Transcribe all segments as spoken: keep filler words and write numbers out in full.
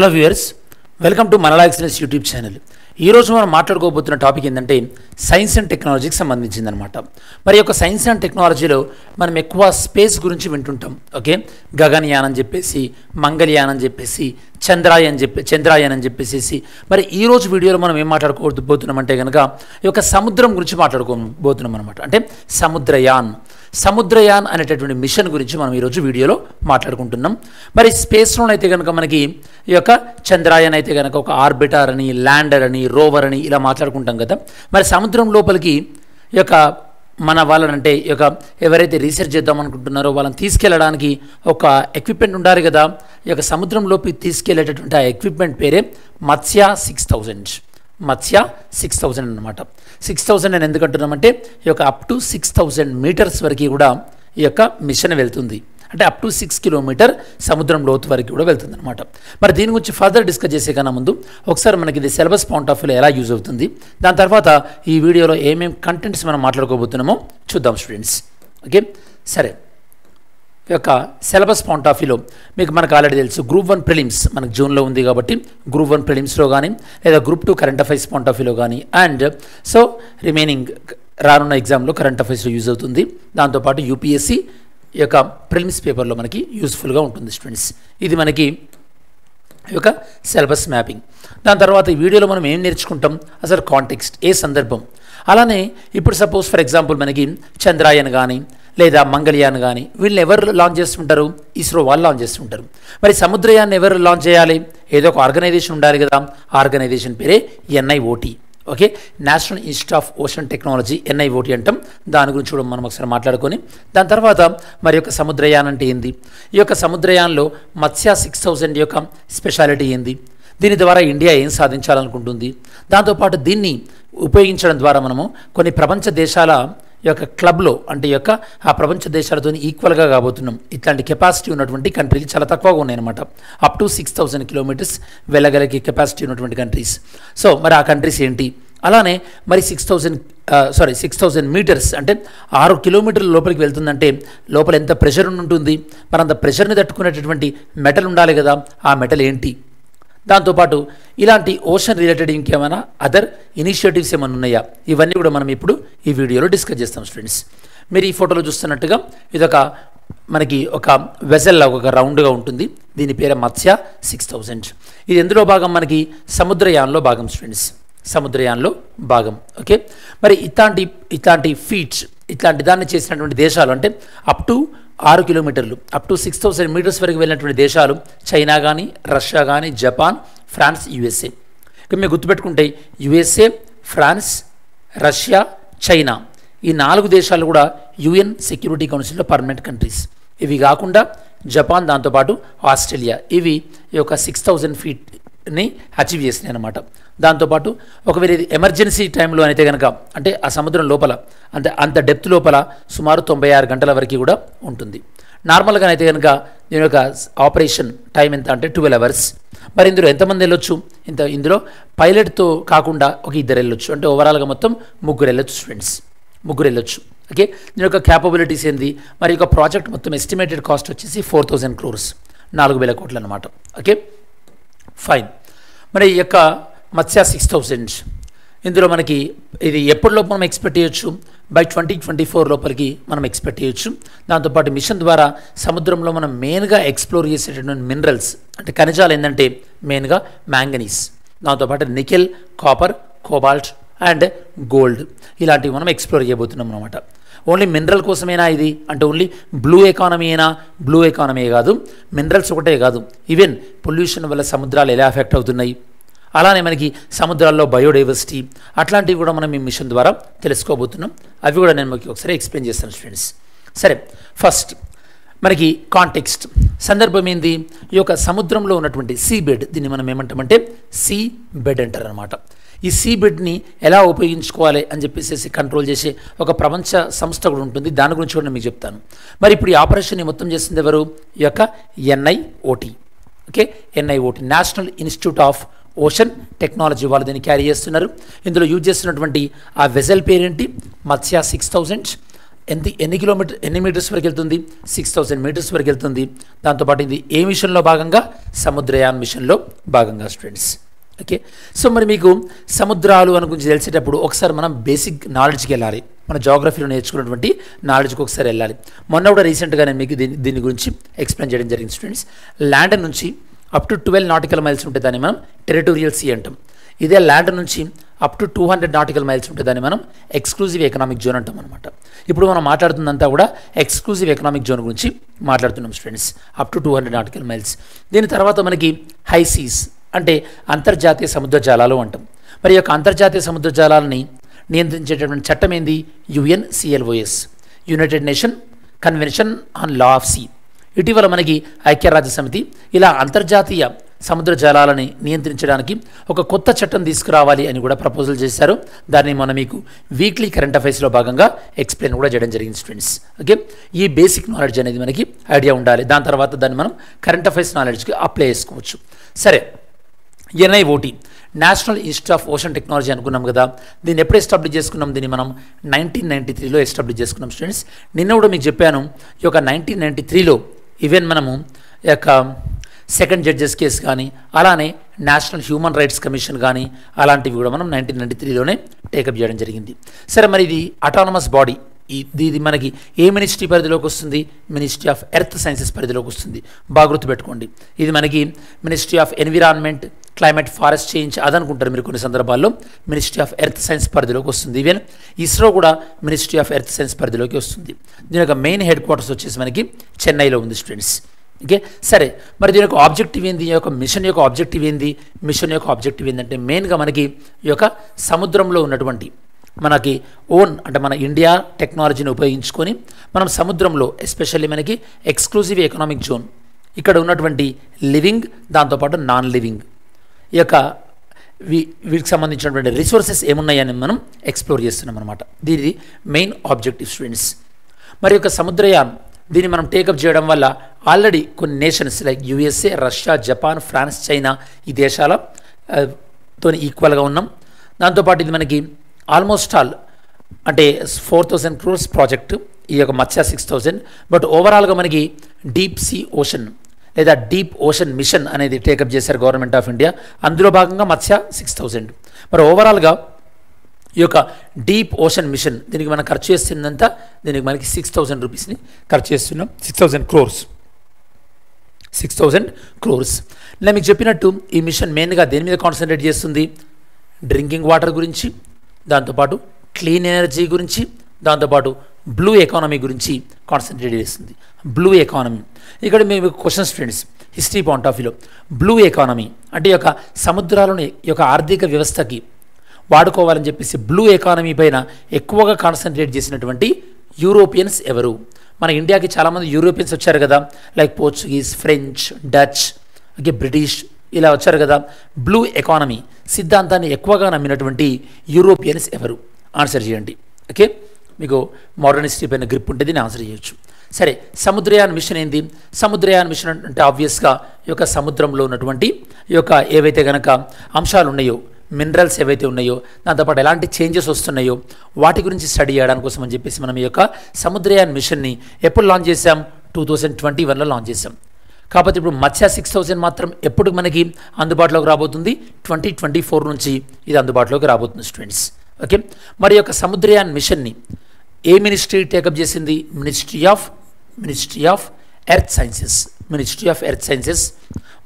Hello viewers, welcome to మనలా ఇక్సినెస్ YouTube channel. ఈరోజు మనం మాట్లాడుకోబోతున్న టాపిక్ ఏంటంటే సైన్స్ అండ్ టెక్నాలజీకి సంబంధించిందనమాట. మరి యొక్క సైన్స్ అండ్ టెక్నాలజీలో మనం ఎక్కువ స్పేస్ గురించి వింటుంటాం. ఓకే, గగన్యాన్ అని చెప్పేసి, మంగళయాన్ అని చెప్పేసి, చంద్రాయన్ చెప్పి చంద్రాయన్ అని చెప్పేసేసి మరి ఈరోజు వీడియోలో మనం ఏం మాట్లాడుకోబోతున్నామంటే కనుక ఈ యొక్క సముద్రం గురించి మాట్లాడుకోబోతున్నాం అనమాట. అంటే సముద్రయాన్ సముద్రయాన్ అనేటటువంటి మిషన్ గురించి మనం ఈరోజు వీడియోలో మాట్లాడుకుంటున్నాం. మరి స్పేస్లోనైతే కనుక మనకి ఈ యొక్క చంద్రాయన్ అయితే కనుక ఒక ఆర్బిటర్ అని, ల్యాండర్ అని, రోవర్ అని ఇలా మాట్లాడుకుంటాం కదా. మరి సముద్రం లోపలికి ఈ యొక్క మన వాళ్ళనంటే ఈ యొక్క ఎవరైతే రీసెర్చ్ చేద్దాం అనుకుంటున్నారో వాళ్ళని తీసుకెళ్ళడానికి ఒక ఎక్విప్మెంట్ ఉండాలి కదా. ఈ యొక్క సముద్రంలోకి తీసుకెళ్ళేటటువంటి ఆ ఎక్విప్మెంట్ పేరే Matsya six thousand Matsya six thousand అనమాట. సిక్స్ థౌజండ్ నేను ఎందుకంటున్నామంటే ఈ యొక్క up to six thousand meters వరకు కూడా ఈ యొక్క మిషన్ వెళ్తుంది. అంటే అప్ టు సిక్స్ కిలోమీటర్ సముద్రం లోతు వరకు కూడా వెళ్తుంది అనమాట. మరి దీని గురించి ఫర్దర్ డిస్కస్ చేసే కన్నా ముందు ఒకసారి మనకి ఇది సిలబస్ పాయింట్ ఆఫ్ వ్యూలో ఎలా యూజ్ అవుతుంది, దాని తర్వాత ఈ వీడియోలో ఏమేమి కంటెంట్స్ మనం మాట్లాడుకోబోతున్నామో చూద్దాం స్టూడెంట్స్. ఓకే, సరే, యొక్క సిలబస్ పాయింట్ ఆఫ్ వ్యూలో మీకు మనకు ఆల్రెడీ తెలుసు, గ్రూప్ వన్ ప్రిలిమ్స్ మనకు జూన్లో ఉంది కాబట్టి గ్రూప్ వన్ ప్రిలిమ్స్లో కానీ లేదా group two current affairs point of వ్యూలో కానీ అండ్ సో రిమైనింగ్ రానున్న ఎగ్జామ్లో కరెంట్ అఫైర్స్లో యూజ్ అవుతుంది. దాంతోపాటు యూపీఎస్సీ ఈ యొక్క ప్రిలిమ్స్ పేపర్లో మనకి యూస్ఫుల్గా ఉంటుంది స్టూడెంట్స్. ఇది మనకి ఈ యొక్క సిలబస్ మ్యాపింగ్. దాని తర్వాత ఈ వీడియోలో మనం ఏం నేర్చుకుంటాం, అసలు కాంటెక్స్ట్ ఏ సందర్భం, అలానే ఇప్పుడు సపోజ్ ఫర్ ఎగ్జాంపుల్ మనకి చంద్రాయన్ కానీ లేదా మంగళయాన్ కానీ వీళ్ళని ఎవరు లాంచ్ చేస్తుంటారు, ఇస్రో వాళ్ళు లాంచ్ చేస్తుంటారు. మరి సముద్రయాన్ని ఎవరు లాంచ్ చేయాలి, ఏదో ఒక ఆర్గనైజేషన్ ఉండాలి కదా. ఆర్గనైజేషన్ పేరే NIOT. Okay, national institute of ocean technology, NIOT అంటాం. దాని గురించి కూడా మనం ఒకసారి మాట్లాడుకొని దాని తర్వాత మరి యొక్క సముద్రయాన్ అంటే ఏంది, ఈ యొక్క సముద్రయాన్లో మత్స్య సిక్స్ థౌజండ్ యొక్క స్పెషాలిటీ ఏంది, దీని ద్వారా ఇండియా ఏం సాధించాలనుకుంటుంది, దాంతోపాటు దీన్ని ఉపయోగించడం ద్వారా మనము కొన్ని ప్రపంచ దేశాల ఈ యొక్క క్లబ్లో అంటే ఈ యొక్క ఆ ప్రపంచ దేశాలతో ఈక్వల్గా కాబోతున్నాం. ఇట్లాంటి కెపాసిటీ ఉన్నటువంటి కంట్రీలు చాలా తక్కువగా ఉన్నాయన్నమాట. Up to six thousand kilometers వెళ్ళగలిగే కెపాసిటీ ఉన్నటువంటి కంట్రీస్. సో మరి ఆ కంట్రీస్ ఏంటి, అలానే మరి six thousand sorry six thousand meters అంటే ఆరు కిలోమీటర్ల లోపలికి వెళ్తుందంటే లోపల ఎంత ప్రెషర్ ఉంటుంది, మరి అంత ప్రెషర్ని తట్టుకునేటటువంటి మెటల్ ఉండాలి కదా, ఆ మెటల్ ఏంటి, దాంతోపాటు ఇలాంటి ఓషన్ రిలేటెడ్ ఇంకేమైనా అదర్ ఇనిషియేటివ్స్ ఏమైనా ఉన్నాయా, ఇవన్నీ కూడా మనం ఇప్పుడు ఈ వీడియోలో డిస్కస్ చేస్తాం స్టూడెంట్స్. మీరు ఈ ఫోటోలో చూస్తున్నట్టుగా ఇదొక మనకి ఒక వెజల్లా ఒక రౌండ్గా ఉంటుంది, దీని పేరు మత్స్య సిక్స్ థౌజండ్. ఇది ఎందులో భాగం, మనకి సముద్రయాన్లో భాగం స్టూడెంట్స్, సముద్రయాన్లో భాగం. ఓకే, మరి ఇట్లాంటి ఇట్లాంటి ఫీట్స్ ఇట్లాంటి దాన్ని చేసినటువంటి దేశాలు అంటే అప్ టు ఆరు కిలోమీటర్లు up to six thousand meters వరకు వెళ్ళినటువంటి దేశాలు చైనా కానీ, రష్యా కానీ, జపాన్, ఫ్రాన్స్, యూఎస్ఏ. ఇక మీరు గుర్తుపెట్టుకుంటే యూఎస్ఏ, ఫ్రాన్స్, రష్యా, చైనా ఈ నాలుగు దేశాలు కూడా యూఎన్ సెక్యూరిటీ కౌన్సిల్లో పర్మనెంట్ కంట్రీస్. ఇవి కాకుండా జపాన్, దాంతోపాటు ఆస్ట్రేలియా, ఇవి ఈ యొక్క సిక్స్ థౌజండ్ ఫీట్ని అచీవ్ చేసినాయి అనమాట. దాంతోపాటు ఒకవేళ ఎమర్జెన్సీ టైంలో అయితే కనుక అంటే ఆ సముద్రం లోపల అంత అంత డెప్త్ లోపల సుమారు తొంభై ఆరు గంటల వరకు కూడా ఉంటుంది. నార్మల్గా అయితే కనుక దీని యొక్క ఆపరేషన్ టైం ఎంత అంటే ట్వెల్వ్ అవర్స్. మరి ఇందులో ఎంతమంది వెళ్ళొచ్చు, ఇంత ఇందులో పైలట్తో కాకుండా ఒక ఇద్దరు వెళ్ళొచ్చు, అంటే ఓవరాల్గా మొత్తం ముగ్గురు వెళ్ళొచ్చు స్టూడెంట్స్, ముగ్గురు వెళ్ళొచ్చు. ఓకే, దీని యొక్క క్యాపబిలిటీస్ ఏంది, మరి యొక్క ప్రాజెక్ట్ మొత్తం ఎస్టిమేటెడ్ కాస్ట్ వచ్చేసి ఫోర్ థౌజండ్ క్రోర్స్ నాలుగు వేల కోట్లు అనమాట. ఓకే ఫైన్, మరి ఈ యొక్క మత్స్య సిక్స్ థౌజండ్ ఇందులో మనకి ఇది ఎప్పటిలోపు మనం ఎక్స్పెక్ట్ చేయొచ్చు, బై ట్వంటీ ట్వంటీ ఫోర్ లోపలికి మనం ఎక్స్పెక్ట్ చేయొచ్చు. దాంతోపాటు మిషన్ ద్వారా సముద్రంలో మనం మెయిన్గా ఎక్స్ప్లోర్ చేసేటటువంటి మినరల్స్ అంటే ఖనిజాలు ఏంటంటే మెయిన్గా మ్యాంగనీస్, దాంతోపాటు nickel, copper, cobalt and gold ఇలాంటివి మనం ఎక్స్ప్లోర్ చేయబోతున్నాం అనమాట. ఓన్లీ మినరల్ కోసమేనా ఇది అంటే ఓన్లీ బ్లూ ఎకానమీ అయినా, బ్లూ ఎకానమీ కాదు, మినరల్స్ ఒకటే కాదు, ఈవెన్ పొల్యూషన్ వల్ల సముద్రాలు ఎలా ఎఫెక్ట్ అవుతున్నాయి, అలానే మనకి సముద్రాల్లో బయోడైవర్సిటీ అట్లాంటివి కూడా మనం ఈ మిషన్ ద్వారా తెలుసుకోబోతున్నాం. అవి కూడా నేను మీకు ఒకసారి ఎక్స్ప్లెయిన్ చేస్తాను స్టూడెంట్స్. సరే, ఫస్ట్ మనకి కాంటెక్స్ట్ సందర్భం ఏంది, ఈ యొక్క సముద్రంలో ఉన్నటువంటి సీబెడ్, దీన్ని మనం ఏమంటామంటే సీ బెడ్ అంటారు అనమాట. ఈ సీబెడ్ని ఎలా ఉపయోగించుకోవాలి అని చెప్పేసి కంట్రోల్ చేసే ఒక ప్రపంచ సంస్థ కూడా ఉంటుంది, దాని గురించి కూడా నేను మీకు చెప్తాను. మరి ఇప్పుడు ఈ ఆపరేషన్ని మొత్తం చేసింది ఎవరు, ఈ యొక్క NIOT. Okay, NIOT national institute of ocean technology వాళ్ళు దీన్ని క్యారీ చేస్తున్నారు. ఇందులో యూజ్ చేస్తున్నటువంటి ఆ వెజల్ పేరేంటి, మత్స్య సిక్స్ థౌజండ్. ఎన్ని ఎన్ని కిలోమీటర్ ఎన్ని మీటర్స్ వరకు వెళ్తుంది సిక్స్ థౌసండ్ మీటర్స్ వరకు వెళ్తుంది. దాంతోపాటు ఇది ఏ మిషన్లో భాగంగా సముద్రయాన్ మిషన్లో భాగంగా స్టూడెంట్స్. ఓకే, సో మరి మీకు సముద్రాలు అని గురించి తెలిసేటప్పుడు ఒకసారి మనం బేసిక్ నాలెడ్జ్కి వెళ్ళాలి, మన జాగ్రఫీలో నేర్చుకున్నటువంటి నాలెడ్జ్కి ఒకసారి వెళ్ళాలి. మొన్న కూడా రీసెంట్గా నేను మీకు దీని దీని గురించి ఎక్స్ప్లెయిన్ చేయడం జరిగింది స్టూడెంట్స్. ల్యాండ్ నుంచి up to twelve nautical miles ఉంటే దాన్ని మనం టెరిటోరియల్ సీ అంటాం. ఇదే ల్యాండ్ నుంచి up to two hundred nautical miles ఉంటే దాన్ని మనం ఎక్స్క్లూజివ్ ఎకనామిక్ జోన్ అంటాం అనమాట. ఇప్పుడు మనం మాట్లాడుతుందంతా కూడా ఎక్స్క్లూజివ్ ఎకనామిక్ జోన్ గురించి మాట్లాడుతున్నాం students, up to two hundred nautical miles. దీని తర్వాత మనకి హై సీస్ అంటే అంతర్జాతీయ సముద్ర జాలాలు అంటాం. మరి యొక్క అంతర్జాతీయ సముద్ర జాలాలని నియంత్రించేటటువంటి చట్టం ఏంది? UNCLOS, united nation convention on law of sea. ఇటీవల మనకి ఐక్యరాజ్య సమితి ఇలా అంతర్జాతీయ సముద్ర జాలాలని నియంత్రించడానికి ఒక కొత్త చట్టం తీసుకురావాలి అని కూడా ప్రపోజల్ చేశారు. దాన్ని మనం మీకు వీక్లీ కరెంట్ అఫైర్స్లో భాగంగా ఎక్స్ప్లెయిన్ కూడా చేయడం జరిగింది స్టూడెంట్స్. ఓకే, ఈ బేసిక్ నాలెడ్జ్ అనేది మనకి ఐడియా ఉండాలి. దాని తర్వాత దాన్ని మనం కరెంట్ అఫైర్స్ నాలెడ్జ్కి అప్లై చేసుకోవచ్చు. సరే, NIOT national institute of ocean technology అనుకున్నాం కదా, దీన్ని ఎప్పుడు ఎస్టాబ్లిష్ చేసుకున్నాం? దీన్ని మనం నైన్టీన్ నైంటీ త్రీలో ఎస్టాబ్లిష్ చేసుకున్నాం స్టూడెంట్స్. నిన్న కూడా మీకు చెప్పాను, ఈ యొక్క నైన్టీన్ నైంటీ త్రీలో ఈవెన్ మనము ఈ యొక్క సెకండ్ జడ్జెస్ కేసు కానీ అలానే నేషనల్ హ్యూమన్ రైట్స్ కమిషన్ కానీ అలాంటివి కూడా మనం నైన్టీన్ నైంటీ త్రీలోనే టేకప్ చేయడం జరిగింది. సరే, మరి ఇది అటానమస్ బాడీ, ఇది మనకి ఏ మినిస్ట్రీ పరిధిలోకి వస్తుంది? మినిస్ట్రీ ఆఫ్ ఎర్త్ సైన్సెస్ పరిధిలోకి వస్తుంది, బాగా గుర్తుపెట్టుకోండి. ఇది మనకి ministry of environment, climate, forest change అదనుకుంటారు మీరు కొన్ని సందర్భాల్లో, మినిస్ట్రీ ఆఫ్ ఎర్త్ సైన్స్ పరిధిలోకి వస్తుంది. ఈవెన్ ఇస్రో కూడా మినిస్ట్రీ ఆఫ్ ఎర్త్ సైన్స్ పరిధిలోకి వస్తుంది. దీని యొక్క మెయిన్ హెడ్ క్వార్టర్స్ వచ్చేసి మనకి చెన్నైలో ఉంది స్టూడెంట్స్. ఓకే, సరే, మరి దీని యొక్క ఆబ్జెక్టివ్ ఏంది? ఈ యొక్క మిషన్ యొక్క ఆబ్జెక్టివ్ ఏంది? మిషన్ యొక్క ఆబ్జెక్టివ్ ఏంటంటే మెయిన్గా మనకి ఈ యొక్క సముద్రంలో ఉన్నటువంటి మనకి ఓన్ అంటే మన ఇండియా టెక్నాలజీని ఉపయోగించుకొని మనం సముద్రంలో ఎస్పెషల్లీ మనకి ఎక్స్క్లూజివ్ ఎకనామిక్ జోన్ ఇక్కడ ఉన్నటువంటి లివింగ్ దాంతోపాటు నాన్ లివింగ్ ఈ యొక్క వీ వీటికి సంబంధించినటువంటి రిసోర్సెస్ ఏమున్నాయని మనం ఎక్స్ప్లోర్ చేస్తున్నాం అనమాట. దీని మెయిన్ ఆబ్జెక్టివ్ స్టూడెంట్స్. మరి యొక్క సముద్రయాన్ దీన్ని మనం టేకప్ చేయడం వల్ల ఆల్రెడీ కొన్ని nations like USA, Russia, Japan, France, China ఈ దేశాలతో ఈక్వల్గా ఉన్నాం. దాంతోపాటు ఇది మనకి ఆల్మోస్ట్ ఆల్ అంటే ఫోర్ థౌజండ్ క్రోర్స్ ప్రాజెక్టు ఈ యొక్క మత్స్య సిక్స్ థౌజండ్. బట్ ఓవరాల్గా మనకి డీప్ సీ ఓషన్ లేదా డీప్ ఓషన్ మిషన్ అనేది టేకప్ చేశారు గవర్నమెంట్ ఆఫ్ ఇండియా, అందులో భాగంగా మత్స్య సిక్స్ థౌజండ్. మరి ఓవరాల్గా ఈ యొక్క డీప్ ఓషన్ మిషన్ దీనికి మనం ఖర్చు చేస్తున్నంత దీనికి మనకి సిక్స్ థౌజండ్ రూపీస్ని ఖర్చు చేస్తున్నాం, six thousand crores six thousand crores. నేను మీకు చెప్పినట్టు ఈ మిషన్ మెయిన్గా దేని మీద కాన్సన్ట్రేట్ చేస్తుంది? డ్రింకింగ్ వాటర్ గురించి, దాంతోపాటు క్లీన్ ఎనర్జీ గురించి, దాంతోపాటు బ్లూ ఎకానమీ గురించి కాన్సన్ట్రేట్ చేస్తుంది. బ్లూ ఎకానమీ ఇక్కడ మేము question students history point of వ్యూలో బ్లూ ఎకానమీ అంటే ఈ యొక్క సముద్రాలను ఈ యొక్క ఆర్థిక వ్యవస్థకి వాడుకోవాలని చెప్పేసి బ్లూ ఎకానమీ పైన ఎక్కువగా కాన్సన్ట్రేట్ చేసినటువంటి యూరోపియన్స్ ఎవరు? మన ఇండియాకి చాలామంది యూరోపియన్స్ వచ్చారు కదా, లైక్ పోర్చుగీస్, ఫ్రెంచ్, డచ్, అలాగే బ్రిటిష్ ఇలా వచ్చారు కదా. బ్లూ ఎకానమీ సిద్ధాంతాన్ని ఎక్కువగా నమ్మినటువంటి యూరోపియన్స్ ఎవరు? ఆన్సర్ చేయండి. ఓకే, మీకు మోడర్న్ హిస్టరీ పైన గ్రిప్ ఉంటుంది, నేను ఆన్సర్ చేయొచ్చు. సరే, సముద్రయాన్ మిషన్ ఏంది? సముద్రయాన్ మిషన్ అంటే ఆబ్వియస్గా ఈ యొక్క సముద్రంలో ఉన్నటువంటి ఈ యొక్క ఏవైతే కనుక అంశాలు ఉన్నాయో, మినరల్స్ ఏవైతే ఉన్నాయో, దాంతోపాటు ఎలాంటి చేంజెస్ వస్తున్నాయో వాటి గురించి స్టడీ చేయడానికి కోసం అని చెప్పేసి మనం ఈ యొక్క సముద్రయాన్ మిషన్ని ఎప్పుడు లాంచ్ చేసాం? టూ థౌజండ్ ట్వంటీ వన్లో లాంచ్ చేసాం. కాకపోతే ఇప్పుడు మత్స్య సిక్స్ థౌజండ్ మాత్రం ఎప్పుడు మనకి అందుబాటులోకి రాబోతుంది? ట్వంటీ ట్వంటీ ఫోర్ నుంచి ఇది అందుబాటులోకి రాబోతుంది స్టూడెంట్స్. ఓకే, మరి యొక్క సముద్రయాన్ మిషన్ని ఏ మినిస్ట్రీ టేకప్ చేసింది? Ministry of ministry of earth sciences ministry of earth sciences.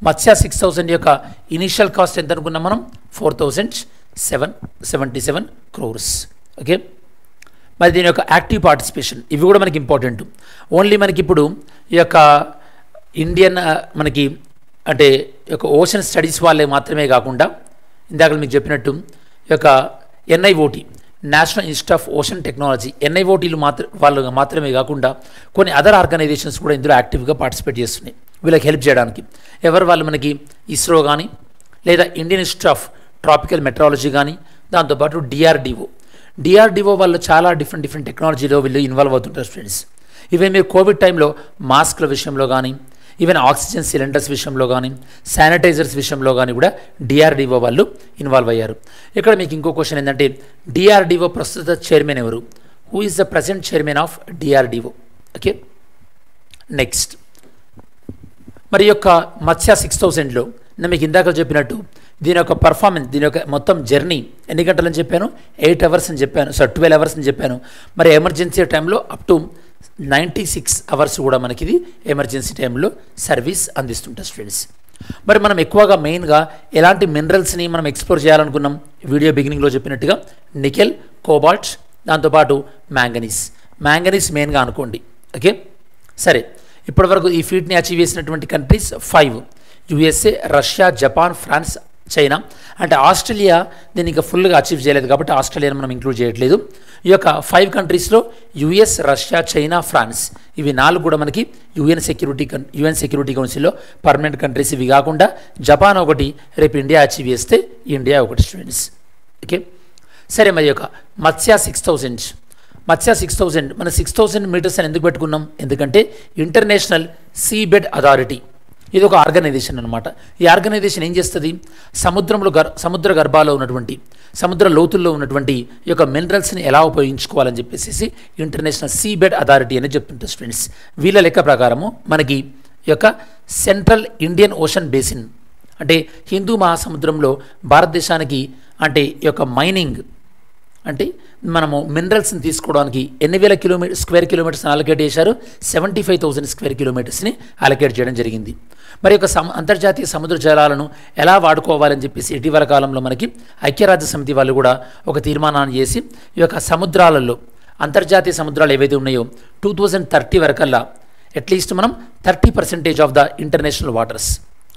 Matsya six thousand యొక్క ఇనీషియల్ కాస్ట్ ఎంత అనుకున్నాం మనం? Four thousand seven seventy seven crores. Okay, మరి దీని యొక్క యాక్టివ్ పార్టిసిపేషన్ ఇవి కూడా మనకి ఇంపార్టెంట్. ఓన్లీ మనకి ఇప్పుడు ఈ యొక్క ఇండియన్ మనకి అంటే ఈ యొక్క ఓషన్ స్టడీస్ వాళ్ళే మాత్రమే కాకుండా ఇందాక మీకు చెప్పినట్టు ఈ యొక్క NIOT national institute of ocean technology ఎన్ఐఓటీలు మాత్ర వాళ్ళు మాత్రమే కాకుండా కొన్ని అదర్ ఆర్గనైజేషన్స్ కూడా ఇందులో యాక్టివ్గా పార్టిసిపేట్ చేస్తున్నాయి వీళ్ళకి హెల్ప్ చేయడానికి. ఎవరు వాళ్ళు? మనకి ఇస్రో కానీ, లేదా Indian institute of tropical meteorology కానీ, దాంతోపాటు డిఆర్డిఓ డిఆర్డిఓ వాళ్ళు చాలా డిఫరెంట్ డిఫరెంట్ టెక్నాలజీలో వీళ్ళు ఇన్వాల్వ్ అవుతుంటారు స్టూడెంట్స్. ఇవే మీరు కోవిడ్ టైంలో మాస్క్ల విషయంలో కానీ, ఈవెన్ ఆక్సిజన్ సిలిండర్స్ విషయంలో కానీ, శానిటైజర్స్ విషయంలో కానీ కూడా డిఆర్డిఓ వాళ్ళు ఇన్వాల్వ్ అయ్యారు. ఇక్కడ మీకు ఇంకో క్వశ్చన్ ఏంటంటే డిఆర్డిఓ ప్రస్తుత చైర్మన్ ఎవరు? who is the present chairman of D R D O. Okay, next మరి యొక్క మత్స్య సిక్స్ థౌజండ్లో నేను ఇందాక చెప్పినట్టు దీని యొక్క పర్ఫార్మెన్స్, దీని యొక్క మొత్తం జర్నీ ఎన్ని గంటలు అని చెప్పాను, ఎయిట్ అవర్స్ అని చెప్పాను, సో ట్వెల్వ్ అవర్స్ అని చెప్పాను. మరి ఎమర్జెన్సీ టైంలో up to ninety six hours కూడా మనకి ఇది ఎమర్జెన్సీ టైంలో సర్వీస్ అందిస్తుంటారు స్టూడెంట్స్. మరి మనం ఎక్కువగా మెయిన్గా ఎలాంటి మినరల్స్ని మనం ఎక్స్ప్లోర్ చేయాలనుకున్నాం, వీడియో బిగినింగ్లో చెప్పినట్టుగా నికెల్, కోబాల్ట్, దాంతోపాటు మ్యాంగనీస్. మ్యాంగనీస్ మెయిన్గా అనుకోండి. ఓకే, సరే ఇప్పటివరకు ఈ ఫీట్ని అచీవ్ చేసినటువంటి countries five: USA, Russia, Japan, France, China. అంటే ఆస్ట్రేలియా దీన్ని ఇంకా ఫుల్గా అచీవ్ చేయలేదు కాబట్టి ఆస్ట్రేలియాను మనం ఇంక్లూడ్ చేయట్లేదు. ఈ యొక్క ఫైవ్ కంట్రీస్లో యూఎస్, రష్యా, చైనా, ఫ్రాన్స్ ఇవి నాలుగు కూడా మనకి యుఎన్ సెక్యూరిటీ కన్ యుఎన్ సెక్యూరిటీ కౌన్సిల్లో పర్మనెంట్ కంట్రీస్. ఇవి కాకుండా జపాన్ ఒకటి, రేపు ఇండియా అచీవ్ చేస్తే ఇండియా ఒకటి స్టూడెంట్స్. ఓకే, సరే మరి యొక్క Matsya six thousand Matsya six thousand మన సిక్స్ థౌజండ్ మీటర్స్ అని ఎందుకు పెట్టుకున్నాం? ఎందుకంటే ఇంటర్నేషనల్ సీబెడ్ అథారిటీ ఇది ఒక ఆర్గనైజేషన్ అనమాట. ఈ ఆర్గనైజేషన్ ఏం చేస్తుంది, సముద్రంలో గర్ సముద్ర గర్భాల్లో ఉన్నటువంటి సముద్ర లోతుల్లో ఉన్నటువంటి ఈ యొక్క మినరల్స్ని ఎలా ఉపయోగించుకోవాలని చెప్పేసి ఇంటర్నేషనల్ సీబెడ్ అథారిటీ అనేది చెప్తుంటారు స్టూడెంట్స్. వీళ్ళ లెక్క ప్రకారము మనకి ఈ యొక్క సెంట్రల్ ఇండియన్ ఓషన్ బేసిన్ అంటే హిందూ మహాసముద్రంలో భారతదేశానికి అంటే ఈ యొక్క మైనింగ్ అంటే మనము మినరల్స్ని తీసుకోవడానికి ఎన్ని వేల కిలోమీటర్ స్క్వేర్ కిలోమీటర్స్ని అలొకేట్ చేశారు, సెవెంటీ ఫైవ్ థౌజండ్ స్క్వేర్ కిలోమీటర్స్ని అలొకేట్ చేయడం జరిగింది. మరి యొక్క సమ అంతర్జాతీయ సముద్ర జలాలను ఎలా వాడుకోవాలని చెప్పేసి ఇటీవల కాలంలో మనకి ఐక్యరాజ్య సమితి వాళ్ళు కూడా ఒక తీర్మానాన్ని చేసి ఈ యొక్క సముద్రాలలో అంతర్జాతీయ సముద్రాలు ఏవైతే ఉన్నాయో టూ థౌజండ్ థర్టీ వరకల్లా అట్లీస్ట్ మనం thirty percentage of the international waters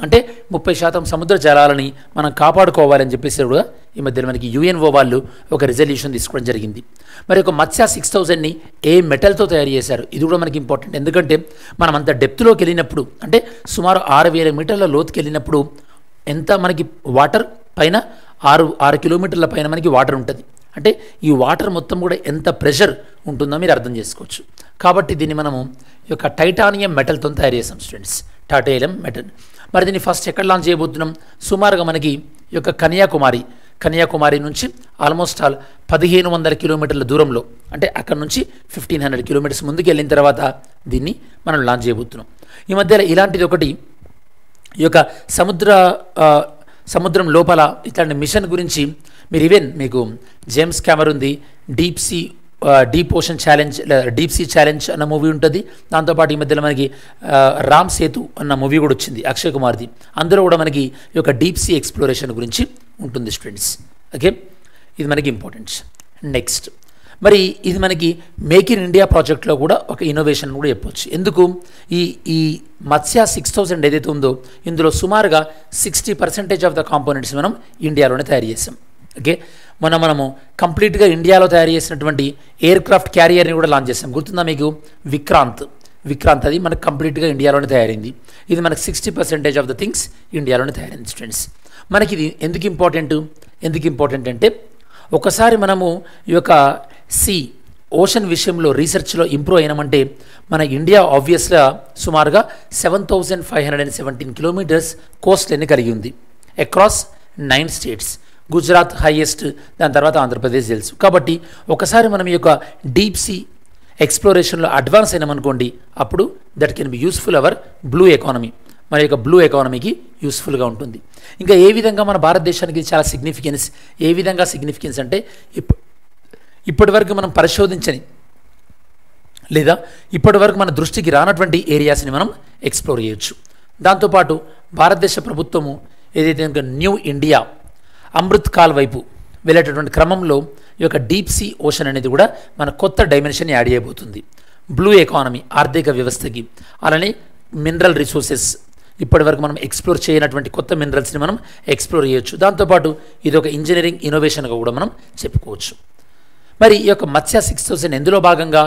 అంటే ముప్పై శాతం సముద్ర జలాలని మనం కాపాడుకోవాలని చెప్పేసి కూడా ఈ మధ్య మనకి యుఎన్ఓ వాళ్ళు ఒక రిజల్యూషన్ తీసుకోవడం జరిగింది. మరి ఒక మత్స్య సిక్స్ థౌజండ్ని ఏ మెటల్తో తయారు చేశారు, ఇది కూడా మనకి ఇంపార్టెంట్. ఎందుకంటే మనం అంత డెప్త్లోకి వెళ్ళినప్పుడు అంటే సుమారు ఆరు వేల మీటర్ల లోతుకి వెళ్ళినప్పుడు ఎంత మనకి వాటర్ పైన ఆరు ఆరు కిలోమీటర్ల పైన మనకి వాటర్ ఉంటుంది. అంటే ఈ వాటర్ మొత్తం కూడా ఎంత ప్రెషర్ ఉంటుందో మీరు అర్థం చేసుకోవచ్చు. కాబట్టి దీన్ని మనము ఈ యొక్క టైటానియం మెటల్తో తయారు చేసాం స్టూడెంట్స్, టాటేలం మెటల్. మరి దీన్ని ఫస్ట్ ఎక్కడ లాంచ్ చేయబోతున్నాం, సుమారుగా మనకి ఈ యొక్క కన్యాకుమారి కన్యాకుమారి నుంచి ఆల్మోస్ట్ ఆల్ పదిహేను వందల కిలోమీటర్ల దూరంలో అంటే అక్కడ నుంచి ఫిఫ్టీన్ హండ్రెడ్ కిలోమీటర్స్ ముందుకు వెళ్ళిన తర్వాత దీన్ని మనం లాంచ్ చేయబోతున్నాం. ఈ మధ్యలో ఇలాంటిది ఒకటి ఈ యొక్క సముద్ర సముద్రం లోపల ఇట్లాంటి మిషన్ గురించి మీరు ఈవెన్ మీకు జేమ్స్ కెమెరూన్ది deep sea deep ocean challenge deep sea challenge అన్న మూవీ ఉంటుంది. దాంతోపాటు ఈ మధ్యలో మనకి రామ్ సేతు అన్న మూవీ కూడా వచ్చింది అక్షయ్ కుమార్ది. అందులో కూడా మనకి ఈ యొక్క డీప్ సీ ఎక్స్ప్లోరేషన్ గురించి ఉంటుంది స్టూడెంట్స్. ఓకే, ఇది మనకి ఇంపార్టెంట్. నెక్స్ట్ మరి ఇది మనకి మేక్ ఇన్ ఇండియా ప్రాజెక్ట్లో కూడా ఒక ఇన్నోవేషన్ కూడా చెప్పవచ్చు. ఎందుకు ఈ ఈ మత్స్య సిక్స్ థౌజండ్ ఏదైతే ఉందో ఇందులో సుమారుగా sixty percentage of the components మనం ఇండియాలోనే తయారు చేసాం. ఓకే, మొన్న మనము కంప్లీట్గా ఇండియాలో తయారు చేసినటువంటి ఎయిర్ క్రాఫ్ట్ క్యారియర్ని కూడా లాంచ్ చేసాం, గుర్తుందా మీకు, విక్రాంత్ విక్రాంత్ అది మనకు కంప్లీట్గా ఇండియాలోనే తయారైంది. ఇది మనకు sixty percentage of the things ఇండియాలోనే తయారైంది స్టూడెంట్స్. మనకి ఇది ఎందుకు ఇంపార్టెంట్ ఎందుకు ఇంపార్టెంట్ అంటే ఒకసారి మనము ఈ యొక్క సీ ఓషన్ విషయంలో రీసెర్చ్లో ఇంప్రూవ్ అయినామంటే మన ఇండియా ఆబ్వియస్గా సుమారుగా seven thousand five hundred and seventeen kilometres Coast line కలిగి ఉంది across nine states, Gujarat highest, దాని తర్వాత ఆంధ్రప్రదేశ్ తెలుసు. కాబట్టి ఒకసారి మనం ఈ యొక్క డీప్ సీ ఎక్స్ప్లోరేషన్లో అడ్వాన్స్ అయినామనుకోండి అప్పుడు that can be useful our blue economy, మన యొక్క బ్లూ ఎకానమీకి యూస్ఫుల్గా ఉంటుంది. ఇంకా ఏ విధంగా మన భారతదేశానికి చాలా సిగ్నిఫికెన్స్, ఏ విధంగా సిగ్నిఫికెన్స్ అంటే ఇప్ ఇప్పటివరకు మనం పరిశోధించని లేదా ఇప్పటివరకు మన దృష్టికి రానటువంటి ఏరియాస్ని మనం ఎక్స్ప్లోర్ చేయొచ్చు. దాంతోపాటు భారతదేశ ప్రభుత్వము ఏదైతే న్యూ ఇండియా అమృత్ కాల్ వైపు వెళ్ళేటటువంటి క్రమంలో ఈ యొక్క డీప్ సీ ఓషన్ అనేది కూడా మన కొత్త డైమెన్షన్ యాడ్ చేయబోతుంది బ్లూ ఎకానమీ ఆర్థిక వ్యవస్థకి. అలానే మినరల్ రిసోర్సెస్ ఇప్పటివరకు మనం ఎక్స్ప్లోర్ చేయనటువంటి కొత్త మినరల్స్ని మనం ఎక్స్ప్లోర్ చేయొచ్చు. దాంతోపాటు ఇది ఒక ఇంజనీరింగ్ ఇన్నోవేషన్గా కూడా మనం చెప్పుకోవచ్చు. మరి ఈ యొక్క మత్స్య సిక్స్ థౌజండ్ ఎందులో భాగంగా,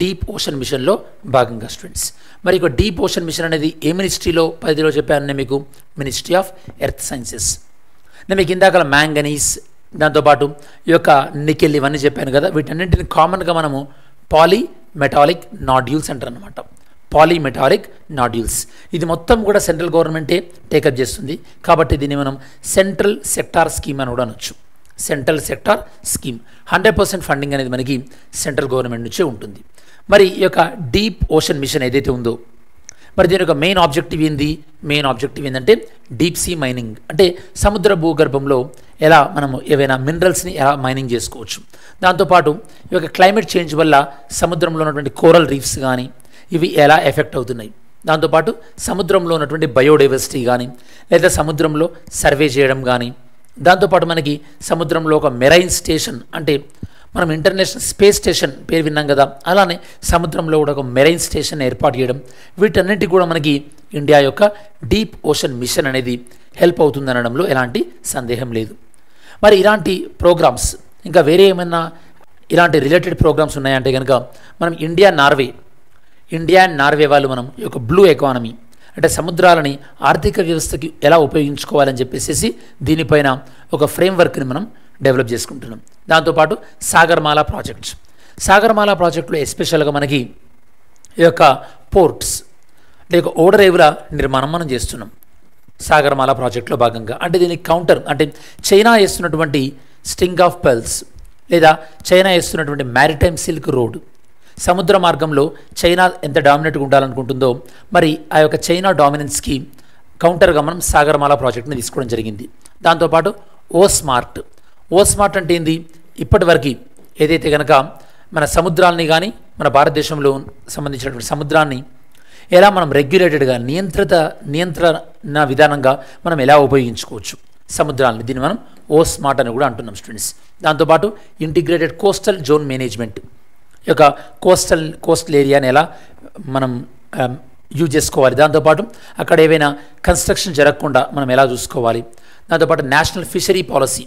డీప్ ఓషన్ మిషన్లో భాగంగా స్టూడెంట్స్. మరి ఇక డీప్ ఓషన్ మిషన్ అనేది ఏ మినిస్ట్రీలో పరిధిలో చెప్పాను నేను మీకు, మినిస్ట్రీ ఆఫ్ ఎర్త్ సైన్సెస్. నేను మీకు ఇందాక మ్యాంగనీస్ దాంతోపాటు ఈ యొక్క నికెల్ ఇవన్నీ చెప్పాను కదా, వీటన్నింటిని కామన్గా మనము పాలీమెటాలిక్ నాడ్యూల్స్ అంటారు అనమాట, పాలీమెటాలిక్ నాడ్యూల్స్. ఇది మొత్తం కూడా సెంట్రల్ గవర్నమెంటే టేకప్ చేస్తుంది కాబట్టి దీన్ని మనం సెంట్రల్ సెక్టార్ స్కీమ్ అని కూడా అనొచ్చు. Central sector scheme hundred percent funding అనేది మనకి సెంట్రల్ గవర్నమెంట్ నుంచే ఉంటుంది. మరి ఈ యొక్క డీప్ ఓషన్ మిషన్ ఏదైతే ఉందో మరి దీని యొక్క మెయిన్ ఆబ్జెక్టివ్ ఏంది? మెయిన్ ఆబ్జెక్టివ్ ఏంటంటే డీప్ సీ మైనింగ్, అంటే సముద్ర భూగర్భంలో ఎలా మనము ఏవైనా మినరల్స్ని ఎలా మైనింగ్ చేసుకోవచ్చు, దాంతోపాటు ఈ యొక్క క్లైమేట్ చేంజ్ వల్ల సముద్రంలో ఉన్నటువంటి కోరల్ రీఫ్స్ కానీ ఇవి ఎలా ఎఫెక్ట్ అవుతున్నాయి, దాంతోపాటు సముద్రంలో ఉన్నటువంటి బయోడైవర్సిటీ కానీ లేదా సముద్రంలో సర్వే చేయడం కానీ, దాంతోపాటు మనకి సముద్రంలో ఒక మెరైన్ స్టేషన్, అంటే మనం ఇంటర్నేషనల్ స్పేస్ స్టేషన్ పేరు విన్నాం కదా, అలానే సముద్రంలో కూడా ఒక మెరైన్ స్టేషన్ ఏర్పాటు చేయడం, వీటన్నిటి కూడా మనకి ఇండియా యొక్క డీప్ ఓషన్ మిషన్ అనేది హెల్ప్ అవుతుంది అనడంలో ఎలాంటి సందేహం లేదు. మరి ఇలాంటి ప్రోగ్రామ్స్ ఇంకా వేరే ఏమైనా ఇలాంటి రిలేటెడ్ ప్రోగ్రామ్స్ ఉన్నాయంటే కనుక మనం India Norway India and Norway వాళ్ళు మనం ఈ యొక్క బ్లూ ఎకానమీ, అంటే సముద్రాలని ఆర్థిక వ్యవస్థకి ఎలా ఉపయోగించుకోవాలని చెప్పేసి దీనిపైన ఒక ఫ్రేమ్వర్క్ని మనం డెవలప్ చేసుకుంటున్నాం. దాంతోపాటు సాగర్మాల ప్రాజెక్ట్స్, సాగర్మాల ప్రాజెక్టులో ఎస్పెషల్గా మనకి ఈ యొక్క పోర్ట్స్ అంటే ఒక ఓడరేవుల నిర్మాణం మనం చేస్తున్నాం సాగర్మాల ప్రాజెక్టులో భాగంగా. అంటే దీనికి కౌంటర్ అంటే చైనా వేస్తున్నటువంటి స్ట్రింగ్ ఆఫ్ పెర్ల్స్ లేదా చైనా వేస్తున్నటువంటి మ్యారిటైమ్ సిల్క్ రోడ్, సముద్ర మార్గంలో చైనా ఎంత డామినెంట్గా ఉండాలనుకుంటుందో మరి ఆ యొక్క చైనా డామినెన్స్కి కౌంటర్గా మనం సాగర్మాల ప్రాజెక్ట్ని తీసుకోవడం జరిగింది. దాంతోపాటు ఓ స్మార్ట్, ఓ స్మార్ట్ అంటే ఏంది? ఇప్పటివరకు ఏదైతే కనుక మన సముద్రాలని కానీ మన భారతదేశంలో సంబంధించినటువంటి సముద్రాన్ని ఎలా మనం రెగ్యులేటెడ్గా నియంత్రిత నియంత్రణ విధానంగా మనం ఎలా ఉపయోగించుకోవచ్చు సముద్రాలని, దీన్ని మనం ఓ స్మార్ట్ అని కూడా అంటున్నాం స్టూడెంట్స్. దాంతోపాటు ఇంటిగ్రేటెడ్ కోస్టల్ జోన్ మేనేజ్మెంట్ యొక్క కోస్టల్ కోస్టల్ ఏరియాని ఎలా మనం యూజ్ చేసుకోవాలి, దాంతోపాటు అక్కడ ఏవైనా కన్స్ట్రక్షన్ జరగకుండా మనం ఎలా చూసుకోవాలి, దాంతోపాటు నేషనల్ ఫిషరీ పాలసీ,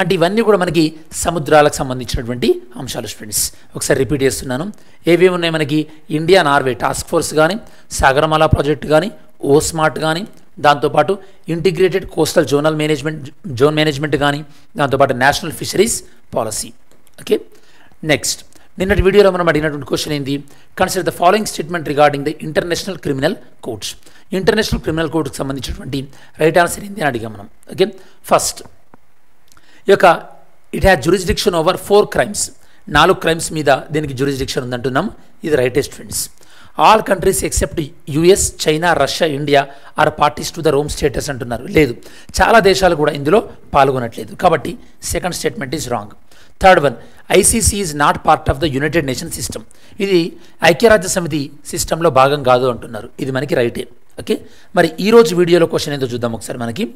అంటే ఇవన్నీ కూడా మనకి సముద్రాలకు సంబంధించినటువంటి అంశాలు స్టూడెంట్స్. ఒకసారి రిపీట్ చేస్తున్నాను, ఏవేవి ఉన్నాయి మనకి ఇండియా నార్వే టాస్క్ ఫోర్స్ కానీ సాగరమాల ప్రాజెక్ట్ కానీ ఓ స్మార్ట్ కానీ, దాంతోపాటు integrated coastal zonal management zone management కానీ, దాంతోపాటు national fisheries policy. Okay, next నిన్నటి వీడియోలో మనం అడిగినటువంటి క్వశ్చన్ ఏంది? Consider the following statement regarding the international criminal courts, international criminal కోర్ట్కి సంబంధించినటువంటి రైట్ ఆన్సర్ ఏంది అని అడిగాం మనం. ఓకే, ఫస్ట్ ఈ యొక్క it has jurisdiction over four crimes, నాలుగు క్రైమ్స్ మీద దీనికి జ్యూరిస్డిక్షన్ ఉందంటున్నాం, ఇది rightest friends. All countries except US China Russia India are parties to the Rome status అంటున్నారు, లేదు చాలా దేశాలు కూడా ఇందులో పాల్గొనట్లేదు, కాబట్టి second statement is wrong. Third one, ICC is not part of the united nation system, ఇది ఐక్యరాజ్య సమితి సిస్టంలో భాగం కాదు అంటున్నారు, ఇది మనకి రైటే. ఓకే, మరి ఈరోజు వీడియోలో క్వశ్చన్ ఏదో చూద్దాం ఒకసారి. మనకి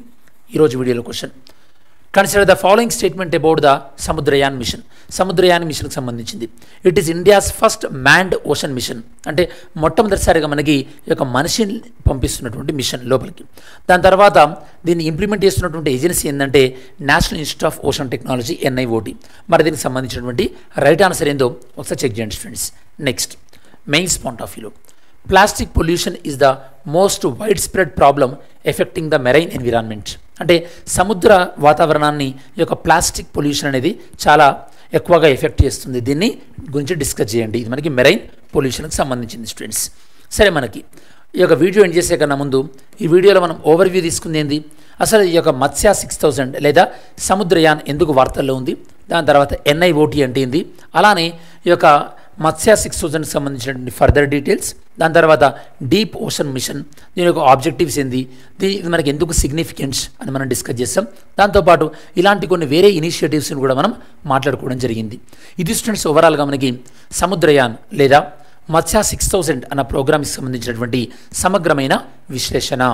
ఈరోజు వీడియోలో question consider the following statement about the Samudrayaan mission, Samudrayaan మిషన్కి సంబంధించింది. It is India's first manned ocean mission, అంటే మొట్టమొదటిసారిగా మనకి ఈ యొక్క మనిషిని పంపిస్తున్నటువంటి మిషన్ లోపలికి. దాని తర్వాత దీన్ని ఇంప్లిమెంట్ చేస్తున్నటువంటి ఏజెన్సీ ఏంటంటే national institute of ocean technology NIOT, మరి దీనికి సంబంధించినటువంటి రైట్ ఆన్సర్ ఏందో ఒకసారి చెక్ చేయండి students. Next mains point of వ్యూలో plastic pollution is the most wide spread problem affecting the marine environment, అంటే సముద్ర వాతావరణాన్ని ఈ యొక్క ప్లాస్టిక్ పొల్యూషన్ అనేది చాలా ఎక్కువగా ఎఫెక్ట్ చేస్తుంది, దీన్ని గురించి డిస్కస్ చేయండి, ఇది మనకి మెరైన్ పొల్యూషన్కి సంబంధించింది స్టూడెంట్స్. సరే, మనకి ఈ యొక్క వీడియో ఎండ్ చేసే కన్నా ముందు ఈ వీడియోలో మనం ఓవర్వ్యూ తీసుకుంది ఏంది, అసలు ఈ యొక్క మత్స్య సిక్స్ థౌజండ్ లేదా సముద్రయాన్ ఎందుకు వార్తల్లో ఉంది, దాని తర్వాత ఎన్ఐఓటీ అంటే ఏంది, అలానే ఈ యొక్క మత్స్య సిక్స్ థౌజండ్కి సంబంధించినటువంటి ఫర్దర్ డీటెయిల్స్, దాని తర్వాత డీప్ ఓషన్ మిషన్ దీని యొక్క ఆబ్జెక్టివ్స్ ఏంది, దీని మనకి ఎందుకు సిగ్నిఫికెన్స్ అని మనం డిస్కస్ చేస్తాం, దాంతోపాటు ఇలాంటి కొన్ని వేరే ఇనిషియేటివ్స్ని కూడా మనం మాట్లాడుకోవడం జరిగింది. ఇది స్టూడెంట్స్ ఓవరాల్గా మనకి సముద్రయాన్ లేదా మత్స్య సిక్స్ థౌజండ్ అన్న ప్రోగ్రామ్కి సంబంధించినటువంటి సమగ్రమైన విశ్లేషణ.